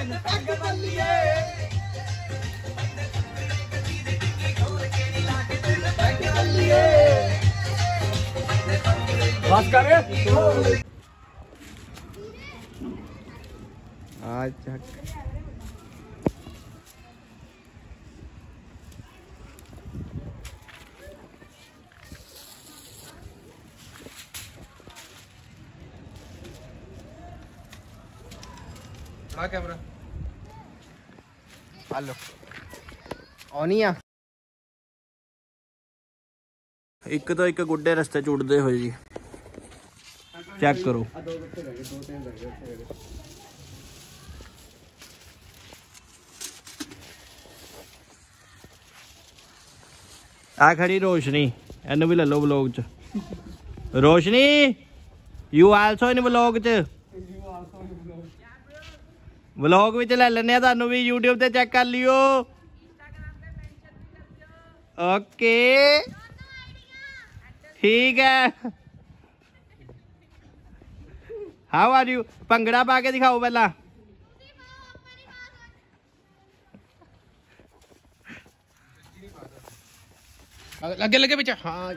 आज camera hello ओनिया एक तो एक गुड्डे रस्ते जुड़ते हो जी चेक करो आ खड़ी रोशनी एन भी ले लो ब्लॉग च रोशनी यू आल्सो इन ब्लॉग च व्लॉग भी ले लेने तुहानू भी यूट्यूब से चेक कर लियो ओके ठीक है हाउ आर यू भंगड़ा पा के दिखाओ पहला लगे लगे पीछे हाँ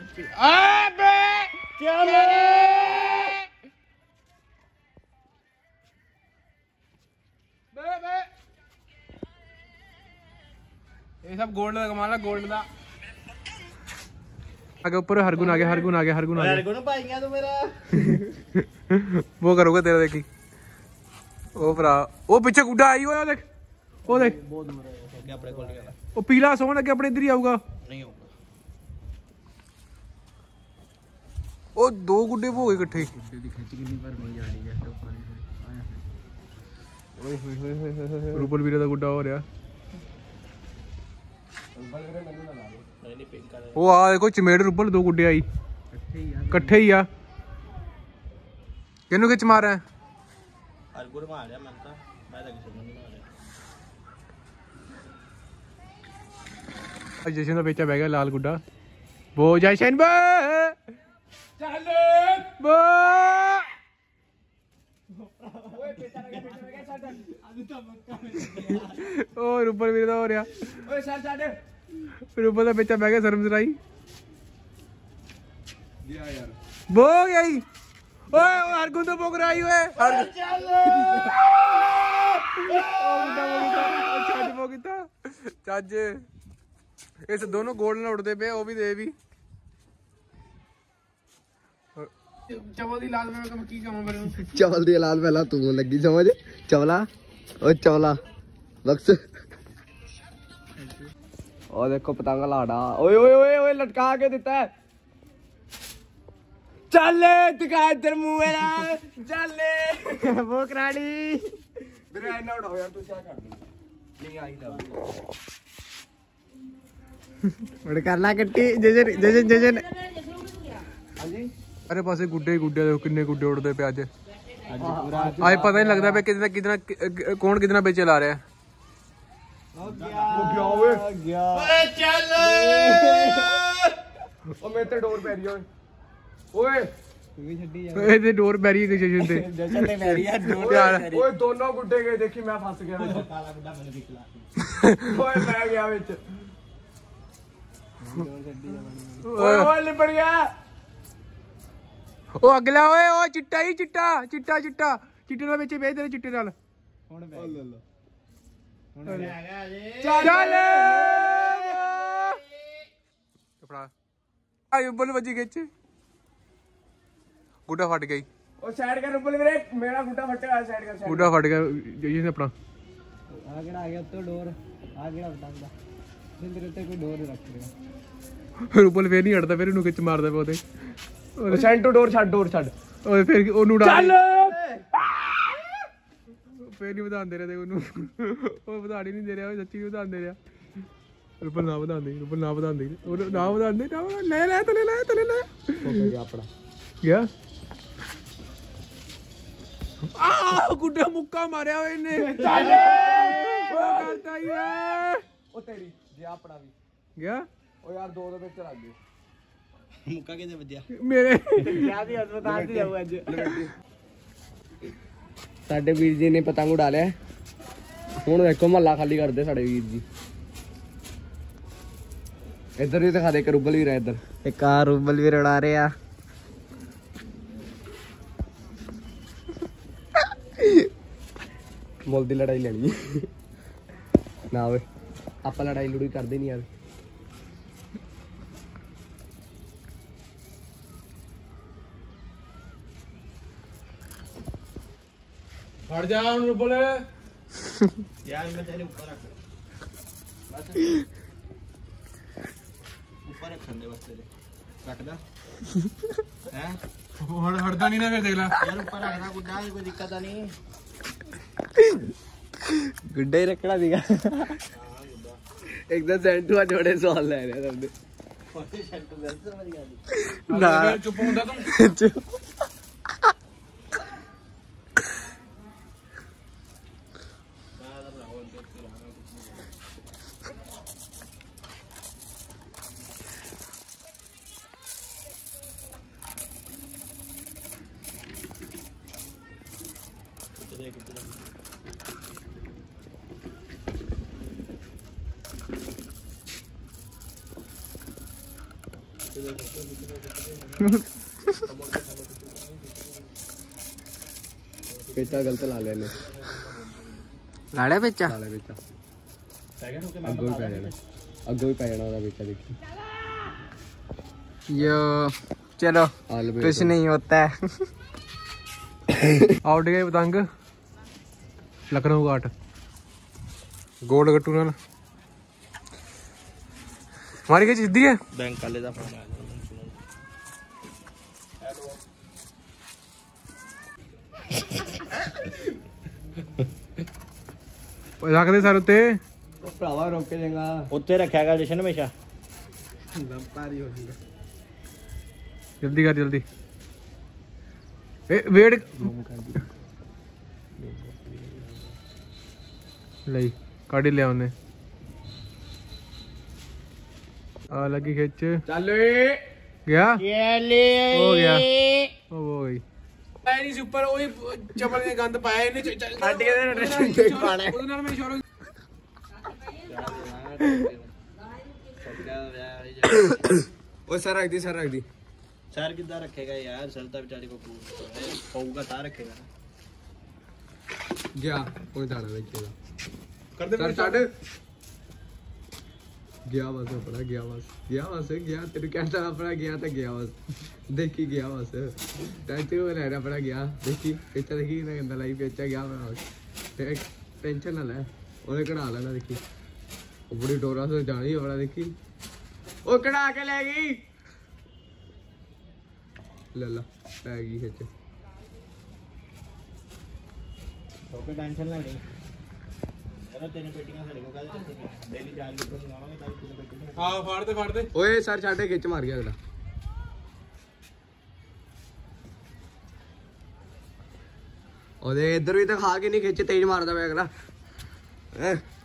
ये सब गोल्ड का कमाल है गोल्ड का आगे ऊपर हरगुन आगे हरगुन आगे हरगुन आगे हरगुन भाईया तू मेरा वो करोगे तेरा देखी ओ भरा ओ पीछे गुड्डा आई हो देख ओ देख बहुत मरा है क्या अपने कोल गया ओ पीला सोन आगे अपने इधर ही आऊगा नहीं आऊगा ओ दो गुड्डे हो गए इकट्ठे दिखाती कितनी बार नहीं आ रही है तो पानी ओए होए होए ऊपर वीरा का गुड्डा हो रहा वो आ देखो चमेड़ रूपल दो गुड्डे आई कट्ठे ही आ किनू खिच मारा है हर गुर मार रहा मैं तो मैं लगी समझ नहीं आ रहा जैसे ना बेचा बैग लाल गुड्डा वो जयसेन बे चल बे ओए बेटा लगे छाड़ अभी तो मक्का में और ऊपर वीरा हो रहा ओए सर छाड़ फिर ऊपर से बेचा बैग शर्म जराई गया यार बो गई ओए हर गुण तो बोग रही है हर चल अच्छा बो किता चाच इस दोनों गोल्ड ना उड़ते पे वो भी दे भी चावल दी लाल में कम की कम पर चावल दी लाल पहला तू लगी समझ चावला ओ चावला बक्स और देखो पतंगा लाड़ा ओए ओए ओए ओए लटका के देता है चल दिखा इधर मुंह मेरा चल वो कराड़ी मेरे आईना उठाओ यार तू क्या कर नहीं आई था बड़े करला कट्टी जजन जजन जजन हां जी अरे पासे गुड्डे गुड्डे देखो कितने गुड्डे उड़ते पे आज आज पता नहीं लगता पे कितना कितना कौन कितना बेचे ला रहा है ओ गया ओए गया ओए चल ओ मेरे ते डोर पैरी ओए ओए तू छड्डी यार ओए ते डोर पैरी के जशन ते जशन ते पैरी यार डोर पैरी ओए दोनों गुड्डे गए देखी मैं फंस गया बेचारा काला गुड्डा मैंने दिखला ओए मैं गया बीच ओए ओए लिपट गया ओ अगला ओए ओ चिट्टा ही चिट्टा चिट्टा चिट्टा चिट्टे नाल बेचे बेच दे चिट्टे नाल कौन बे ले ले गुड्डा फट गई साइड कर मेरा गुड्डा फट गया जाइए अपना आ गया तो डोर आ गया बताऊंगा फिर तेरे को डोर रख देगा फिर ऊपर फिर नहीं हटता फिर उनको खिच मारदा पे ओते सेंटो डोर छड़ ओए फिर ओनु उड़ा चल पे नहीं बधांदे रहे उनु ओ बधाड़ी नहीं दे रहा ओ सच्ची बधांदे रहा ऊपर ना बधांदे और ना बधांदे ना ले ले ओके गया अपना गया आ गुड्डा मुक्का मारया ओए ने चल ओ करता ही है ओ तेरी गया अपना भी गया ओ यार दो दो पे चला गए मुक्का किने बजया मेरे क्या दी अस्पताल दी जाऊं आज साडे वीर जी ने पतंग उड़ा लिया हूँ देखो महला खाली कर दे साढ़े वीर जी। इधर भी दिखा दे एक रूबल भी रहा, इधर एक रूबल भी उड़ा रहे यार। मोल दी लड़ाई लेनी ना वे आप लड़ाई लड़ूई करते नहीं यार। हट जा रूबल यार, मैं तेरे ऊपर रख गुड्डा ही रखना दिखा। एकदम सेंटुआ जोड़े सवाल ले रहे सबने। चुप होता तुम। पेचा गलत ला लेने लाड़ा पेचा अगो भी पै जाना ओदा पेचा। देखी यो चलो कुछ नहीं होता है। आउट गए पतंग लखनऊ घाट गोल गट्टू ना हमारी क्या चीज है। बैंक वाले का फोन आ गया रख दे सर उत्ते भरावा रोके देगा उत्ते रखा कर जशन हमेशा। जल्दी कर जल्दी ए वेट ले काट लिया उन्हें आ लगी खिच चलो गया हो गया हो गई ऊपर वही चमल ने गंद पाया इन्हें हट के ड्रेसिंग देख पाना है उधर ना मेरी शोरूम ओ सर रख दी सर रख दी। सर किधर रखेगा यार सरता बेचारी को पौगा तार रखेगा गया कोई दाड़ा रखेगा कर दे स्टार्ट गया बस अपना गया बस गया तेरे कहता अपना गया था गया बस देखी गया बस टेंशन में रहना पड़ा गया देखी पेचा देखी ना गंदा लाई पेचा गया बस टेंशन ना ले उन्हें कड़ा लेना देखी बड़ी डोरा से जानी बड़ा देखी वो कड़ा के ले गई लला ले गई सच ओके टेंशन ना ले ओए सर छाटे खिच मार गया अगला ओए इधर भी तो खा के नहीं खिच तेज मारदा पे अगला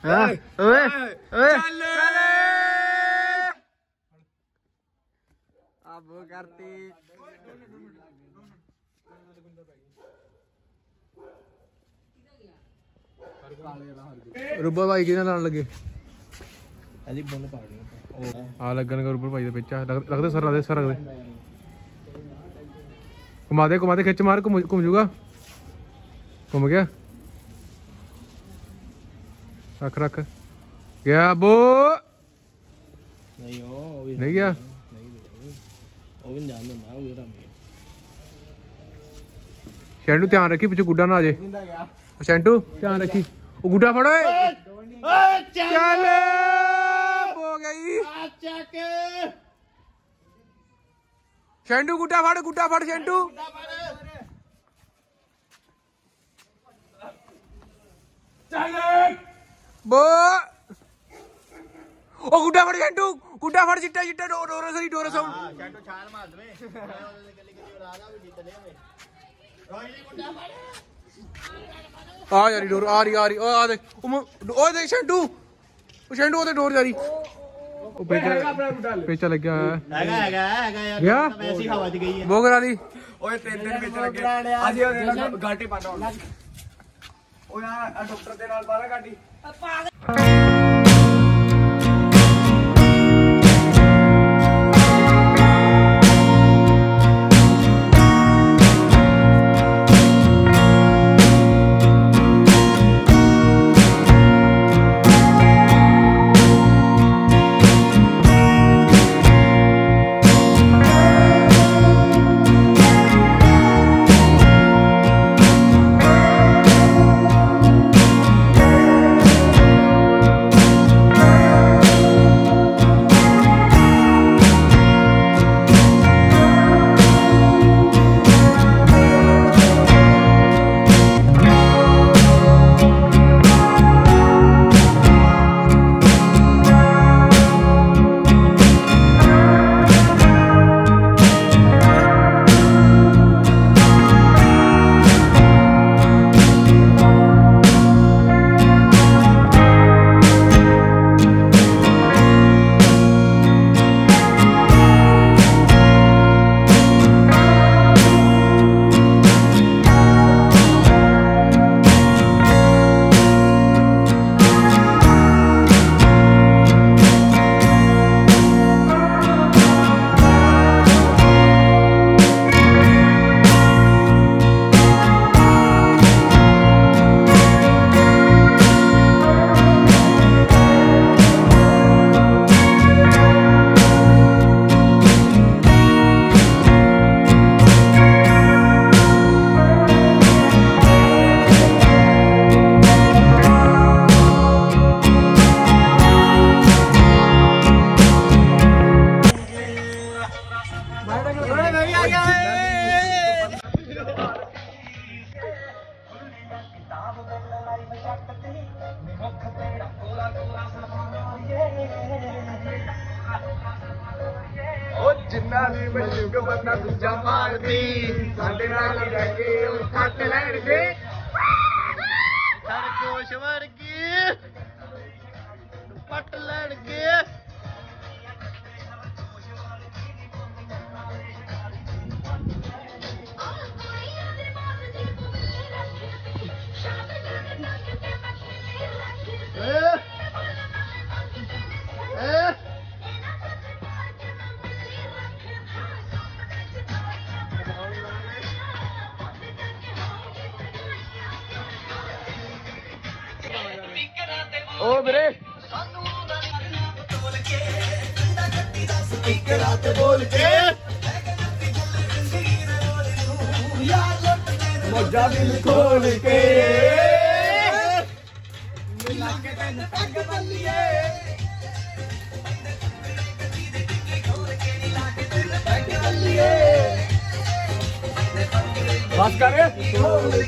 ओए ओए चल अब करती रूबल भाई किधर लाने लगे अली बॉल पाड़ी आ लगन का रूबल भाई दे पेचा रख दे सर रख दे सर रख दे घुमा दे खिच मार घूम जूगा घूम गया रख रख गया बो नहीं हो नहीं गया ओवन जाने ना उधर में शेंडू ध्यान रखी पीछे गुड्डा ना आ जाए शेंटू ध्यान रखी गुड्डा फड़ो चल हो गई शेंटू गुड्डा फड़ शेंटू बो ओ गुड्डा फड़ शेंटू गुड्डा फड़ चिट्टा चिट्टा डोरो सही डोरो साउंड शेंटू छाल मार दे गुड्डा फड़ आ यारी डोर आ रही ओ देख शेंटू शेंटू ओते डोर जा रही ओ पेचा लग गया है गया ऐसी हवा दी गई है वो करा ली ओए 3 दिन पेचा लग गया आज ये घाटे पाना ਉਹ ਯਾਰ ਆ ਡਾਕਟਰ ਦੇ ਨਾਲ ਬਾਹਰ ਕੱਢੀ ਪਾਗਲ। जिन्ना भी बच्चों को बंदा दूजा मार दी साडे नाल जाके उस कट लैण दे सरकोश वर्गी पट लैण गे मौजा दिल खोल के